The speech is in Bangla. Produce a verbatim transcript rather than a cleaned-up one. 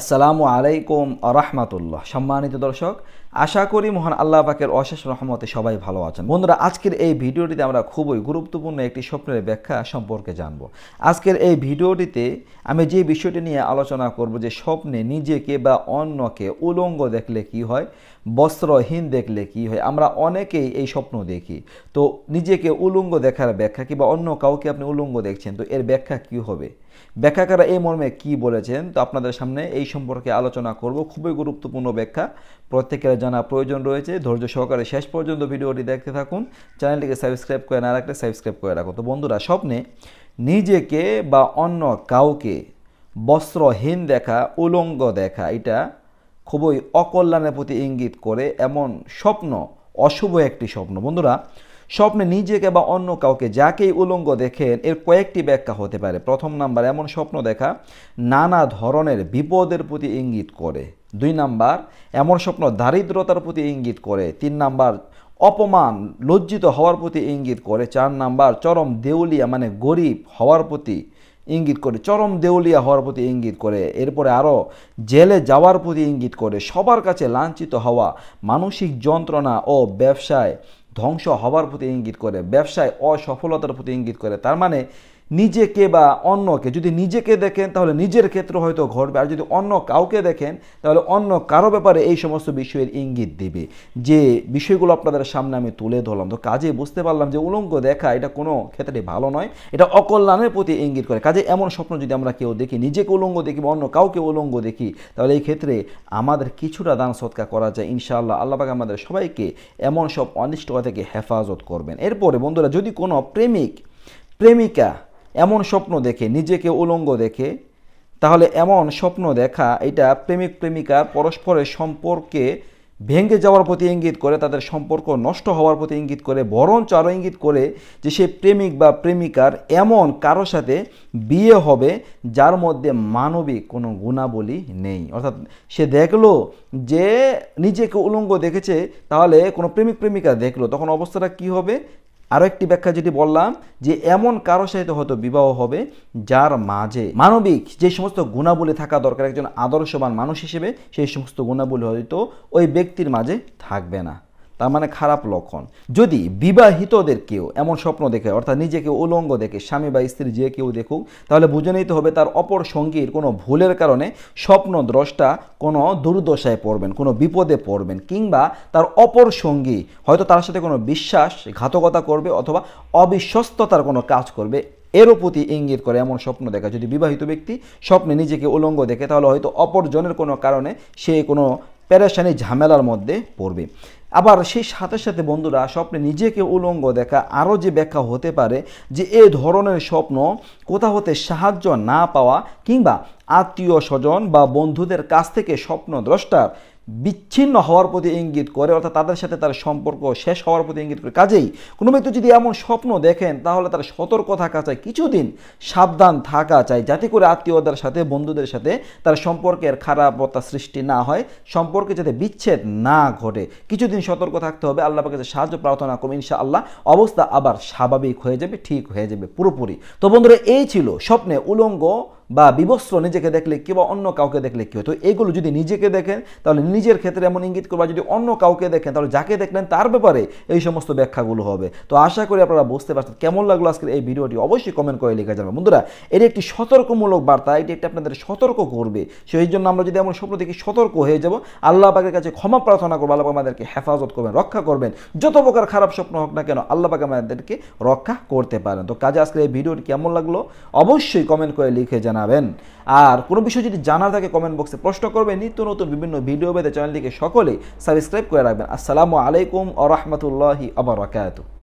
আসসালামু আলাইকুম ওয়া রাহমাতুল্লাহ। সম্মানিত দর্শক, আশা করি মহান আল্লাহ পাকের অশেষ রহমতে সবাই ভালো আছেন। বন্ধুরা, আজকের এই ভিডিওটিতে আমরা খুবই গুরুত্বপূর্ণ একটি স্বপ্নের ব্যাখ্যা সম্পর্কে জানব। আজকের এই ভিডিওটিতে আমি যে বিষয়টি নিয়ে আলোচনা করব, যে স্বপ্নে নিজেকে বা অন্যকে উলঙ্গ দেখলে কি হয়, বস্ত্রহীন দেখলে কি হয়। আমরা অনেকেই এই স্বপ্ন দেখি, তো নিজেকে উলঙ্গ দেখার ব্যাখ্যা কিংবা অন্য কাউকে আপনি উলঙ্গ দেখছেন, তো এর ব্যাখ্যা কি হবে, ব্যাখ্যাকারা এই মর্মে কি বলেছেন, তো আপনাদের সামনে এই সম্পর্কে আলোচনা করব। খুবই গুরুত্বপূর্ণ ব্যাখ্যা, প্রত্যেকের জানা প্রয়োজন রয়েছে। ধৈর্য সহকারে শেষ পর্যন্ত ভিডিওটি দেখতে থাকুন। চ্যানেলটিকে সাবস্ক্রাইব করে না রাখলে সাবস্ক্রাইব করে রাখো। তো বন্ধুরা, স্বপ্নে নিজেকে বা অন্য কাউকে বস্ত্রহীন দেখা, উলঙ্গ দেখা, এটা খুবই অকল্যাণের প্রতি ইঙ্গিত করে। এমন স্বপ্ন অশুভ একটি স্বপ্ন। বন্ধুরা, স্বপ্নে নিজেকে বা অন্য কাউকে, যাকেই উলঙ্গ দেখেন, এর কয়েকটি ব্যাখ্যা হতে পারে। প্রথম নাম্বার, এমন স্বপ্ন দেখা নানা ধরনের বিপদের প্রতি ইঙ্গিত করে। দুই নাম্বার, এমন স্বপ্ন দারিদ্রতার প্রতি ইঙ্গিত করে। তিন নাম্বার, অপমান লজ্জিত হওয়ার প্রতি ইঙ্গিত করে। চার নাম্বার, চরম দেউলিয়া মানে গরিব হওয়ার প্রতি ইঙ্গিত করে, চরম দেউলিয়া হওয়ার প্রতি ইঙ্গিত করে। এরপরে আরও জেলে যাওয়ার প্রতি ইঙ্গিত করে, সবার কাছে লাঞ্ছিত হওয়া, মানসিক যন্ত্রণা ও ব্যবসায় ধ্বংস হওয়ার প্রতি ইঙ্গিত করে, ব্যবসায় অসফলতার প্রতি ইঙ্গিত করে। তার মানে নিজেকে বা অন্যকে, যদি নিজেকে দেখেন তাহলে নিজের ক্ষেত্র হয়তো ঘটবে, আর যদি অন্য কাউকে দেখেন তাহলে অন্য কারো ব্যাপারে এই সমস্ত বিষয়ের ইঙ্গিত দেবে। যে বিষয়গুলো আপনাদের সামনে আমি তুলে ধরলাম, তো কাজে বুঝতে পারলাম যে উলঙ্গ দেখা এটা কোনো ক্ষেত্রে ভালো নয়, এটা অকল্যাণের প্রতি ইঙ্গিত করে। কাজে এমন স্বপ্ন যদি আমরা কেউ দেখি, নিজেকে উলঙ্গ দেখি বা অন্য কাউকে উলঙ্গ দেখি, তাহলে এই ক্ষেত্রে আমাদের কিছুটা দান সৎকার করা যায় ইনশাআল্লাহ। আল্লাহ পাক আমাদের সবাইকে এমন সব অনিষ্ট থেকে হেফাজত করবেন। এরপরে বন্ধুরা, যদি কোনো প্রেমিক প্রেমিকা এমন স্বপ্ন দেখে, নিজেকে উলঙ্গ দেখে, তাহলে এমন স্বপ্ন দেখা এটা প্রেমিক প্রেমিকার পরস্পরের সম্পর্কে ভেঙে যাওয়ার প্রতি ইঙ্গিত করে, তাদের সম্পর্ক নষ্ট হওয়ার প্রতি ইঙ্গিত করে। বরঞ্চ আরও ইঙ্গিত করে যে সেই প্রেমিক বা প্রেমিকার এমন কারো সাথে বিয়ে হবে যার মধ্যে মানবিক কোনো গুণাবলী নেই। অর্থাৎ সে দেখলো যে নিজেকে উলঙ্গ দেখেছে, তাহলে কোনো প্রেমিক প্রেমিকা দেখলো, তখন অবস্থাটা কি হবে? আরও একটি ব্যাখ্যা যেটি বললাম, যে এমন কারো সাথে হয়তো বিবাহ হবে যার মাঝে মানবিক যে সমস্ত গুণাবলী থাকা দরকার একজন আদর্শবান মানুষ হিসেবে, সেই সমস্ত গুণাবলী হয়তো ওই ব্যক্তির মাঝে থাকবে না। তার মানে খারাপ লক্ষণ। যদি বিবাহিতদের কেউ এমন স্বপ্ন দেখে, অর্থাৎ নিজেকে উলঙ্গ দেখে, স্বামী বা স্ত্রী যে কেউ দেখুক, তাহলে বুঝে নিতে হবে তার অপর সঙ্গীর কোনো ভুলের কারণে স্বপ্নদ্রষ্টা কোনো দুর্দশায় পড়বেন, কোনো বিপদে পড়বেন, কিংবা তার অপর সঙ্গী হয়তো তার সাথে কোনো বিশ্বাসঘাতকতা করবে অথবা অবিশ্বস্ততার কোনো কাজ করবে, এরও প্রতি ইঙ্গিত করে এমন স্বপ্ন দেখা। যদি বিবাহিত ব্যক্তি স্বপ্নে নিজেকে উলঙ্গ দেখে, তাহলে হয়তো অপরজনের কোনো কারণে সে কোনো পেরেশানি ঝামেলার মধ্যে পড়বে। আবার সেই সাথে সাথে বন্ধুরা, স্বপ্নে নিজেকে উলঙ্গ দেখা আরও যে ব্যাখ্যা হতে পারে, যে এ ধরনের স্বপ্ন কোথা হতে সাহায্য না পাওয়া, কিংবা আত্মীয় স্বজন বা বন্ধুদের কাছ থেকে স্বপ্নদ্রষ্টার বিচ্ছিন্ন হওয়ার প্রতি ইঙ্গিত করে, অর্থাৎ তাদের সাথে তার সম্পর্ক শেষ হওয়ার প্রতি ইঙ্গিত করে। কাজেই কোনো ব্যক্তি যদি এমন স্বপ্ন দেখেন, তাহলে তার সতর্ক থাকা চাই, কিছুদিন সাবধান থাকা চাই, যাতে করে আত্মীয়দের সাথে, বন্ধুদের সাথে তার সম্পর্কের খারাপতা সৃষ্টি না হয়, সম্পর্কে যাতে বিচ্ছেদ না ঘটে, কিছুদিন সতর্ক থাকতে হবে। আল্লাহ পাকের কাছে সাহায্য প্রার্থনা করুন, ইনশাআল্লাহ অবস্থা আবার স্বাভাবিক হয়ে যাবে, ঠিক হয়ে যাবে পুরোপুরি। তো বন্ধুরা, এই ছিল স্বপ্নে উলঙ্গ বা বিবস্ত্র নিজেকে দেখলে কিংবা অন্য কাউকে দেখলে কী হয়। তো এগুলো যদি নিজেকে দেখেন তাহলে নিজের ক্ষেত্রে এমন ইঙ্গিত করবে, যদি অন্য কাউকে দেখেন তাহলে যাকে দেখলেন তার ব্যাপারে এই সমস্ত ব্যাখ্যাগুলো হবে। তো আশা করি আপনারা বুঝতে পারছেন। কেমন লাগলো আজকের এই ভিডিওটি অবশ্যই কমেন্ট করে লিখে জানাবেন। বন্ধুরা, এটি একটি সতর্কমূলক বার্তা, এটি একটি আপনাদের সতর্ক করবে। সেই জন্য আমরা যদি এমন স্বপ্ন দেখি সতর্ক হয়ে যাব, আল্লাহ পাকের কাছে ক্ষমা প্রার্থনা করবো, আল্লাহ পাক আমাদেরকে হেফাজত করবেন, রক্ষা করবেন। যত প্রকার খারাপ স্বপ্ন হোক না কেন, আল্লাহ পাক আমাদেরকে রক্ষা করতে পারেন। তো কাজে আজকের এই ভিডিওটি কেমন লাগলো অবশ্যই কমেন্ট করে লিখে জানাবেন। আর কোনো বিষয় যদি জানার থাকে কমেন্ট বক্সে প্রশ্ন করবেন। নিত্য নতুন বিভিন্ন ভিডিও পেতে চ্যানেলটিকে সকলে সাবস্ক্রাইব করে রাখবেন। আসসালামু আলাইকুম ওয়া রাহমাতুল্লাহি ওয়া বারাকাতুহু।